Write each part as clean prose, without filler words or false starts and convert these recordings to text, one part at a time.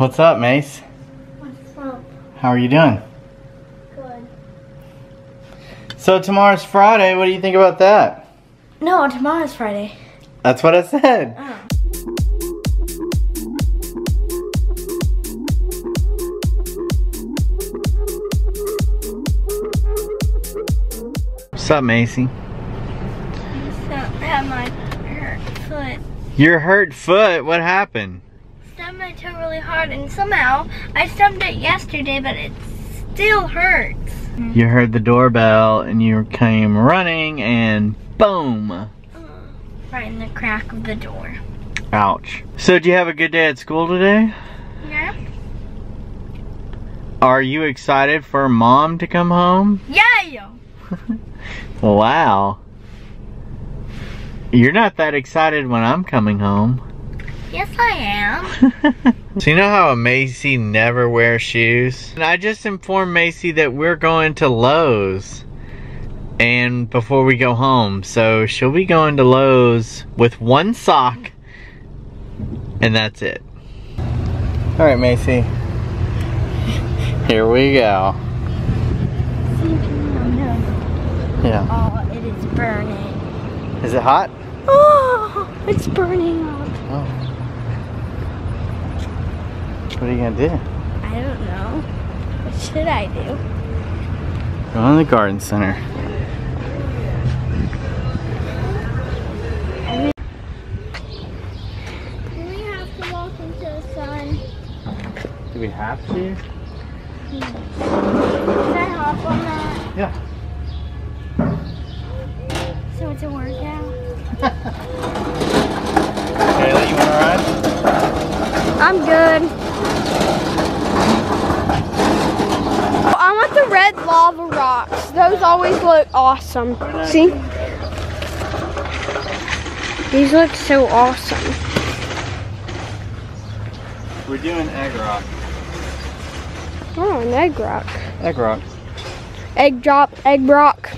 What's up, Mace? What's up? How are you doing? Good. So tomorrow's Friday. What do you think about that? No, tomorrow's Friday. That's what I said. Oh. What's up, Macey? Something at my hurt foot. Your hurt foot? What happened? Stubbed my toe really hard, and somehow I stubbed it yesterday, but it still hurts. You heard the doorbell, and you came running, and boom! Right in the crack of the door. Ouch. So, do you have a good day at school today? Yeah. Are you excited for Mom to come home? Yeah! Wow. You're not that excited when I'm coming home. Yes, I am. So you know how Macey never wears shoes? And I just informed Macey that we're going to Lowe's and before we go home. So she'll be going to Lowe's with one sock and that's it. Alright, Macey. Here we go. Yeah. Oh, it is burning. Is it hot? Oh, it's burning up. Oh. What are you gonna do? I don't know. What should I do? Go in the garden center. Do we have to walk into the sun? Do we have to? Can I hop on that? Yeah. So it's a workout. Hailey, you wanna ride? I'm good. I want the red lava rocks. Those always look awesome. See? These look so awesome. We're doing egg rock. Oh, an egg rock. Egg rock. Egg drop, egg rock.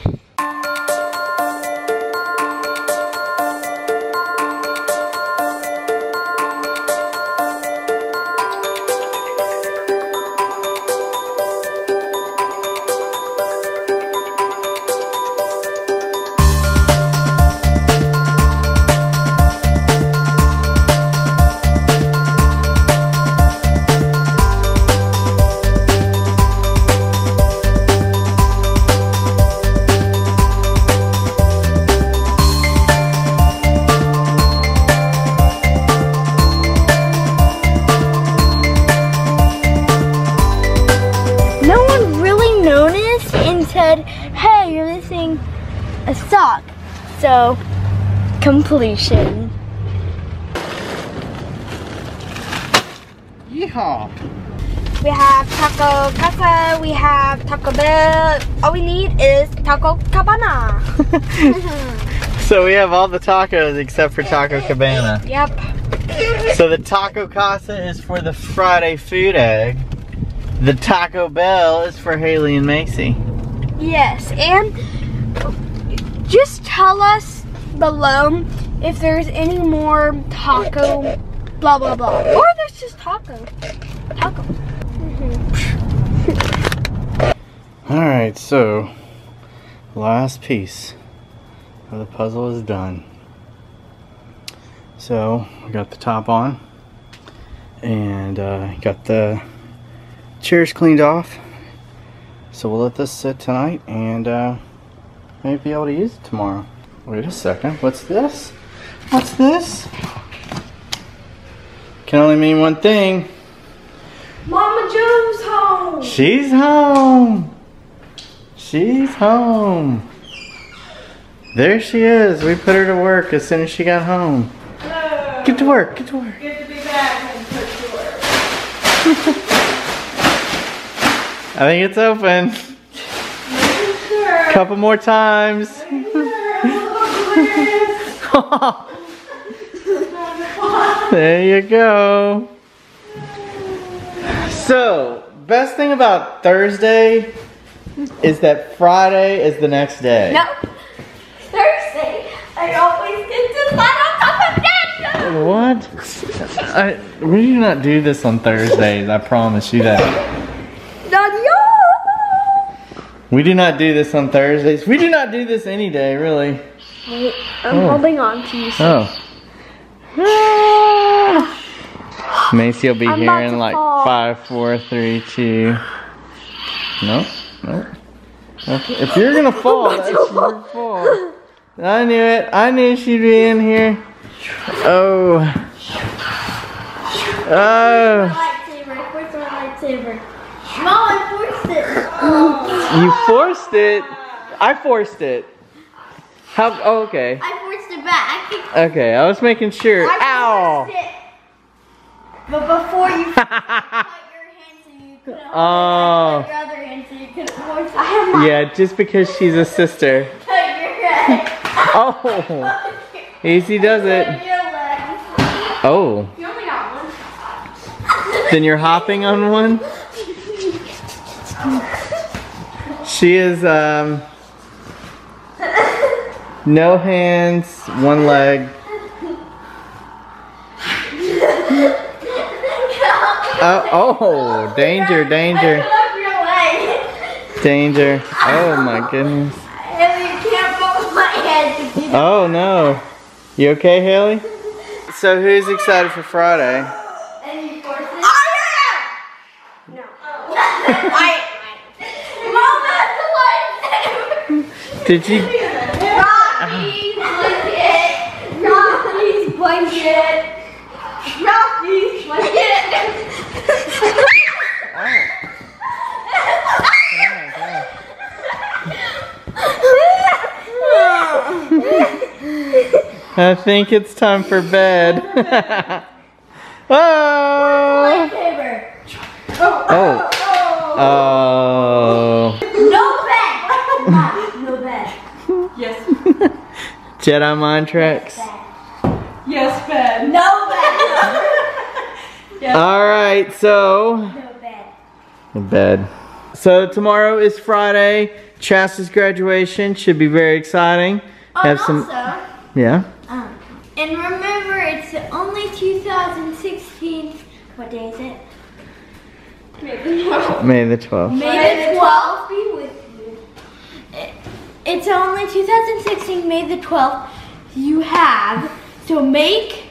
Hey, you're missing a sock. So, completion. Yeehaw! We have Taco Casa, we have Taco Bell. All we need is Taco Cabana. So we have all the tacos except for Taco Cabana. Yep. So the Taco Casa is for the Friday food egg. The Taco Bell is for Hailey and Macey. Yes, and just tell us below if there's any more taco blah blah blah. Or there's just taco. Taco. Mm-hmm. Alright, so last piece of the puzzle is done. So we got the top on and got the chairs cleaned off. So we'll let this sit tonight and maybe be able to use it tomorrow. Wait a second, what's this? What's this? Can only mean one thing. Mama Joe's home! She's home! She's home! There she is, we put her to work as soon as she got home. Hello. Get to work, get to work. Good to be back and put to work. I think it's open. Sure. Couple more times. Sure. There you go. So, best thing about Thursday is that Friday is the next day. Nope. Thursday, I always get to slide on top of that. What? We do not do this on Thursdays. I promise you that. We do not do this on Thursdays. We do not do this any day, really. Wait, I'm holding on to you. Macey will be here in like fall. 5, 4, 3, 2. No, no. If you're gonna fall, that's your fault. I knew it. I knew she'd be in here. Oh. Lightsaber. Mom, I forced it. Oh. You forced it? I forced it. How? Oh, okay. I forced it back. Okay, I was making sure. Ow. Forced it. But before you put your hand so you couldn't hold your other hand so you couldn't force it. Yeah, just because she's a sister. Cut your head. Oh. Easy does it. Oh. You only got one. Then you're hopping on one? She is no hands, one leg. Oh, danger, danger. Danger. Oh my goodness. Hailey, you can't fold my head. Oh no. You okay, Hailey? So who's excited for Friday? And you forced it? I am! No. I Mom, that's the lightsaber. Did you? Rocky's blanket. Rocky's blanket. Rocky's blanket. I think it's time for bed. Oh. No bed. Yes. Jedi Mind Tricks. Yes, bed. No bed. Yes. All right, so. No bed. No bed. So tomorrow is Friday. Chas's graduation should be very exciting. Oh, have some. Also, yeah. And remember, it's only 2016. What day is it? May the 12th. May the 12th. May the 12th be with you. It's only 2016, May the 12th. You have, so make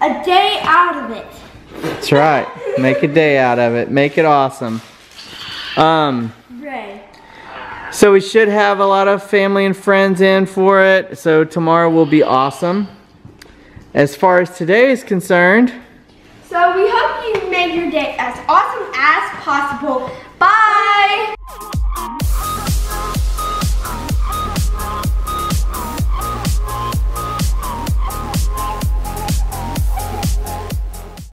a day out of it. That's right. Make a day out of it. Make it awesome. Right. So we should have a lot of family and friends in for it. So tomorrow will be awesome. As far as today is concerned. So we hope you made your day as awesome as possible.